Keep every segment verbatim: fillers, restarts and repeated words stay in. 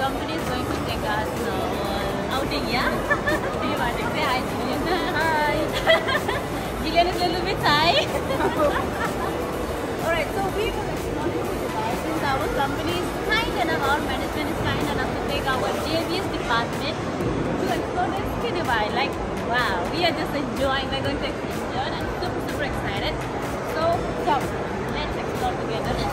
company is going to take us uh, outing, yeah? Do you want to say hi to Jillian? Hi! Jillian is a little bit high. Alright, so we will explore Dubai since our company is kind enough, our management is kind enough to take our J B S department to explore Ski Dubai. Like, wow, we are just enjoying, we're going to explore and super, super excited. So, come, let's explore together.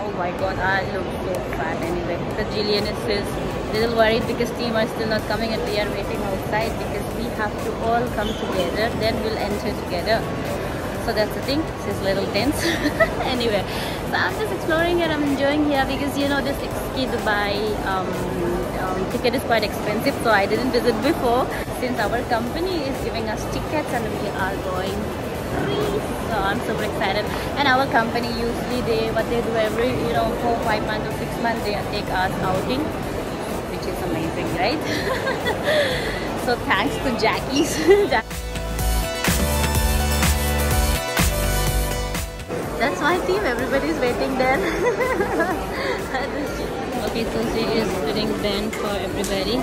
Oh my god, I look so fat anyway. But Jillian is still a little worried because team are still not coming and we are waiting outside because we have to all come together, then we'll enter together. So that's the thing, she's a little tense. Anyway, so I'm just exploring here, I'm enjoying here because you know this Ski Dubai um, um, ticket is quite expensive, so I didn't visit before. Since our company is giving us tickets and we are going free. So I'm super excited, and our company usually they what they do every you know four five months or six months they take us outing, which is amazing, right? So thanks to Jacky's. That's my team, everybody's waiting there. Okay, so she is putting band for everybody.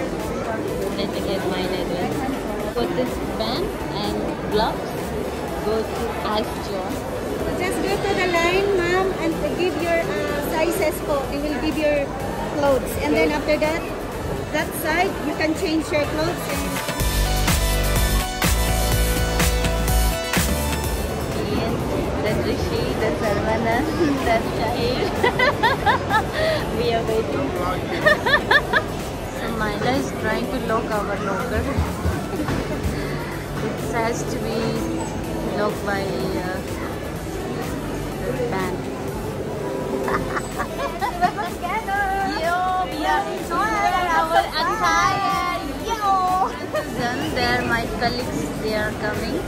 Let me get mine as well. Put this band and gloves. Go to ice store. Just go to the line, ma'am, and give your uh, sizes for. They will give your clothes, and okay. Then after that, that side you can change your clothes. And yes, that's Rishi, that's Arvana, that's Shahir. We are waiting. So Myla is trying to lock our locker. It has to be. Locked by uh, band. Yo, we are our entire yo. Then there, my colleagues, they are coming,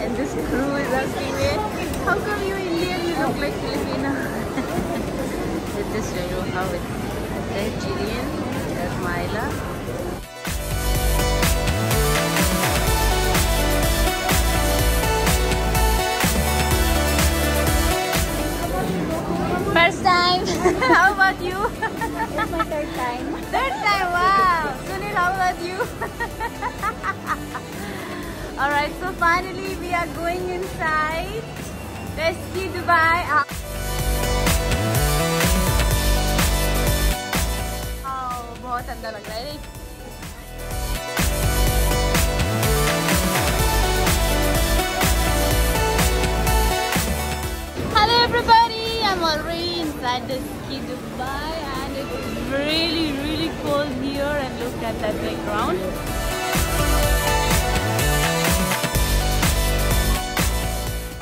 and this crew is asking me, "How come you Indian? You look like Filipino." With this way, you have it. There's Jillian, there's Myla. First time. How about you? It's my third time. Third time, wow. Sunil, how about you? Alright, so finally we are going inside the Ski Dubai. Oh, बहुत अंदर लग रहा है. Hello everybody. I'm already inside the Ski Dubai and it's really really cold here, and look at that background.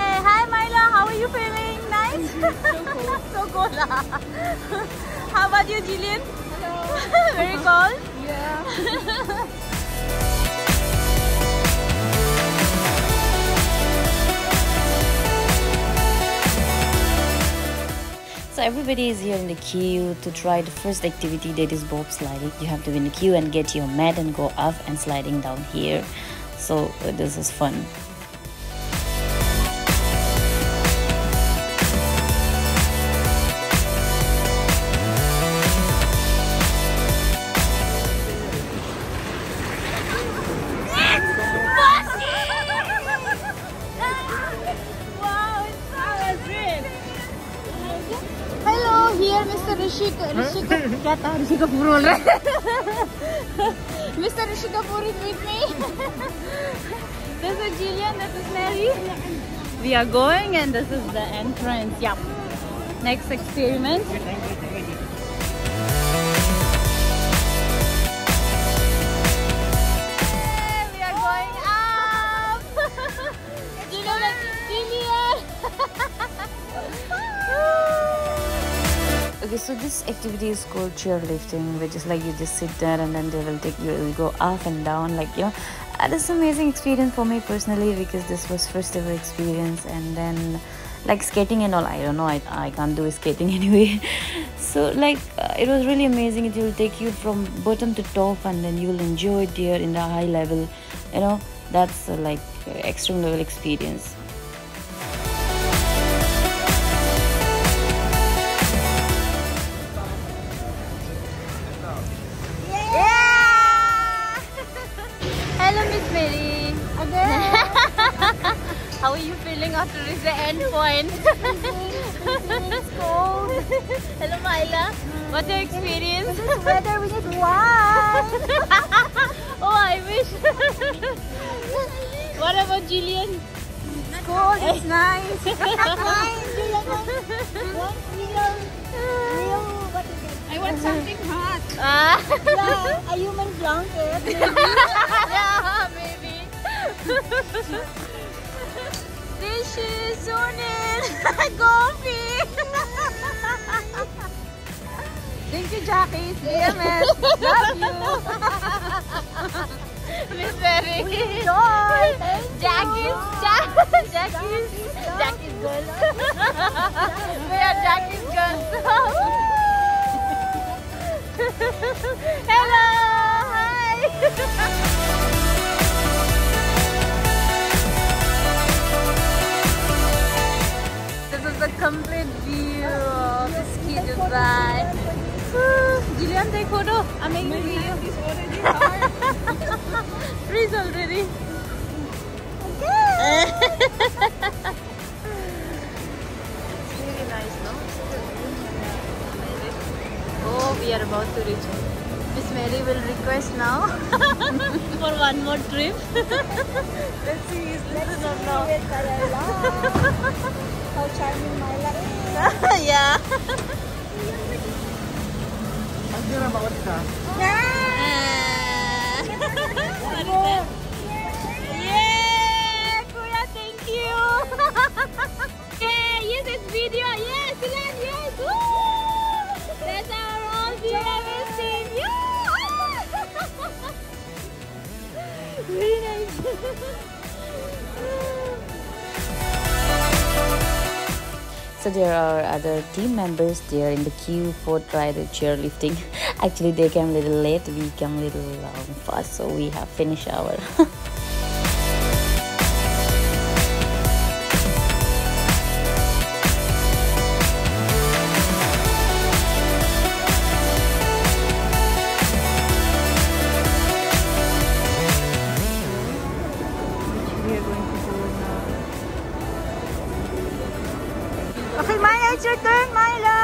Hey, hi Myla, how are you feeling? Nice? So cold. So cold. How about you Jillian? Hello. Very cold? Yeah. So everybody is here in the queue to try the first activity, that is bobsliding. You have to be in the queue and get your mat and go up and sliding down here. So uh, this is fun. Rishi Kapoor, Mister Rishi Kapoor is with me. This is Jillian, this is Mary. We are going, and this is the entrance. Yep. Next experiment. We are going up. Jillian, Jillian. Okay, so this activity is called chairlifting, which is like you just sit there and then they will take you, will go up and down, like you know. That's an amazing experience for me personally because this was first ever experience, and then like skating and all, I don't know, I, I can't do skating anyway. So like uh, it was really amazing. It will take you from bottom to top, and then you will enjoy it here in the high level, you know. That's uh, like uh, extreme level experience. Mary. Again. How are you feeling after this end point? It's cold. Hello, Myla. Mm. What's your experience? In this weather, we need wine. Oh, I wish. What about Jillian? It's cold. It's nice. I want something hot. Ah. Yeah, a human blanket. Maybe. Yeah, maybe. Dishes on it. Coffee. Thank you, Jacky's. J M S. Love you. Miss Mary. We enjoy. Jacky's. Jacky's. Jacky's. Jacky's girls. We are Jacky's girls. Hello! Hi! This is the complete view of Ski Dubai. Jillian, take photo. I'm making a video. It's already hard. Freeze already. Okay. We are about to reach home. Miss Mary will request now for one more trip. Let's see, is this is or not. How charming my life is. Yeah. Yeah, Kuya, thank you. Yeah, yes, it's video. Yes, yes, yes. Woo! That's our you ever seen you? Very nice. So there are other team members there in the queue for try the chairlifting. Actually, they came a little late. We came a little um, fast, so we have finished our. Okay, Myla, it's your turn, Myla!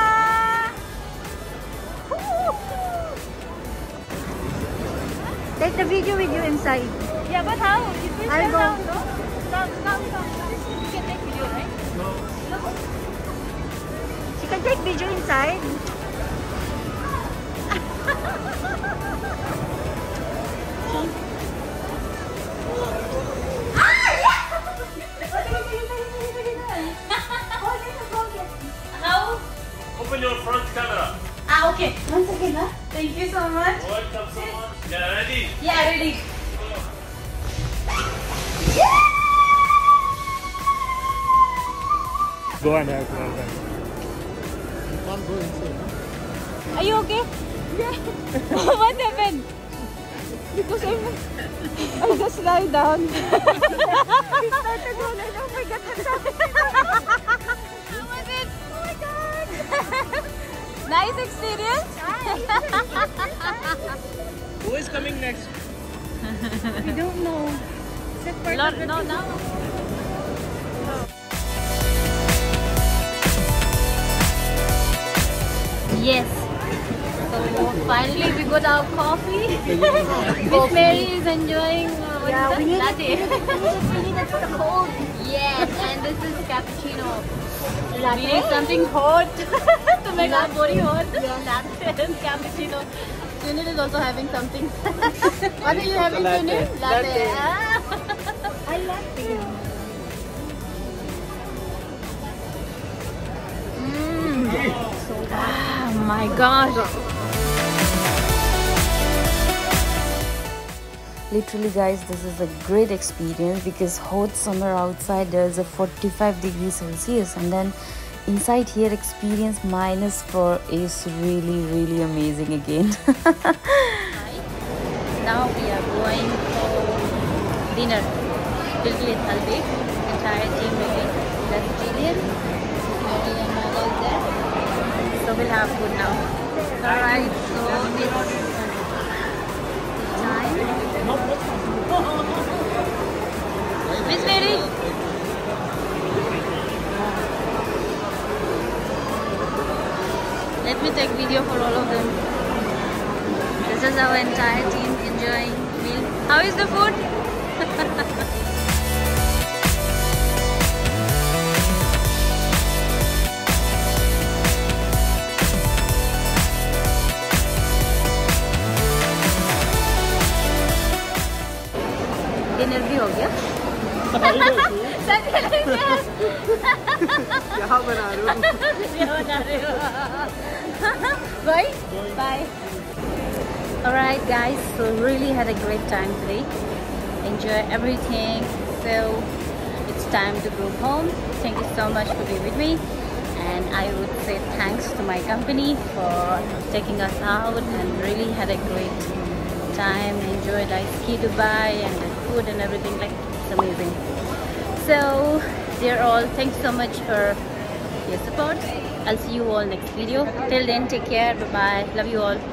Take the video with you inside. Yeah, but how? You please I'll go. Down, no? Down, down, down. You can take video, right? No. No? She can take video inside. Open your front camera. Ah, okay. One second, huh? Thank you so much. Welcome so much. Yeah, ready? Yeah, ready. Go and have fun. You can't go inside. Are you okay? Yeah. What happened? Because I'm, I just lie down. He started rolling. Oh my God, I'm sorry. How was it? Oh my God. Nice experience. Who is coming next? We don't know. Except for Lord, no, no. Yes. So finally we got our coffee. Miss Mary is enjoying. Uh, what yeah, is we that? Need latte. We need a cold. Yes, and this is cappuccino. Latte? We need something hot to make our body hot. Yeah. Latte and cappuccino. Sunil is also having something. What are you having, Sunil? Latte. Latte. I love you. Mm. Oh my gosh. Literally guys, this is a great experience because hot summer outside there is a forty-five degrees Celsius and then inside here experience minus four is really really amazing again. Now we are going for dinner. Little halbik, entire team will be that's Jillian, Mary and Mala is there. So we'll have food now. Alright, so it's time. No, no, no, no, no, no. Miss Mary? Let me take video for all of them. This is our entire team enjoying meal. How is the food? Dinner भी हो गया। क्या बना रहे हो? क्या बना रहे हो? Bye. Bye. All right, guys. So really had a great time today. Enjoy everything. So it's time to go home. Thank you so much for being with me. And I would say thanks to my company for taking us out and really had a great time. Enjoyed like Ski Dubai and food and everything, like it's amazing. So dear all, thanks so much for your support. I'll see you all next video. Till then, take care. Bye bye. Love you all.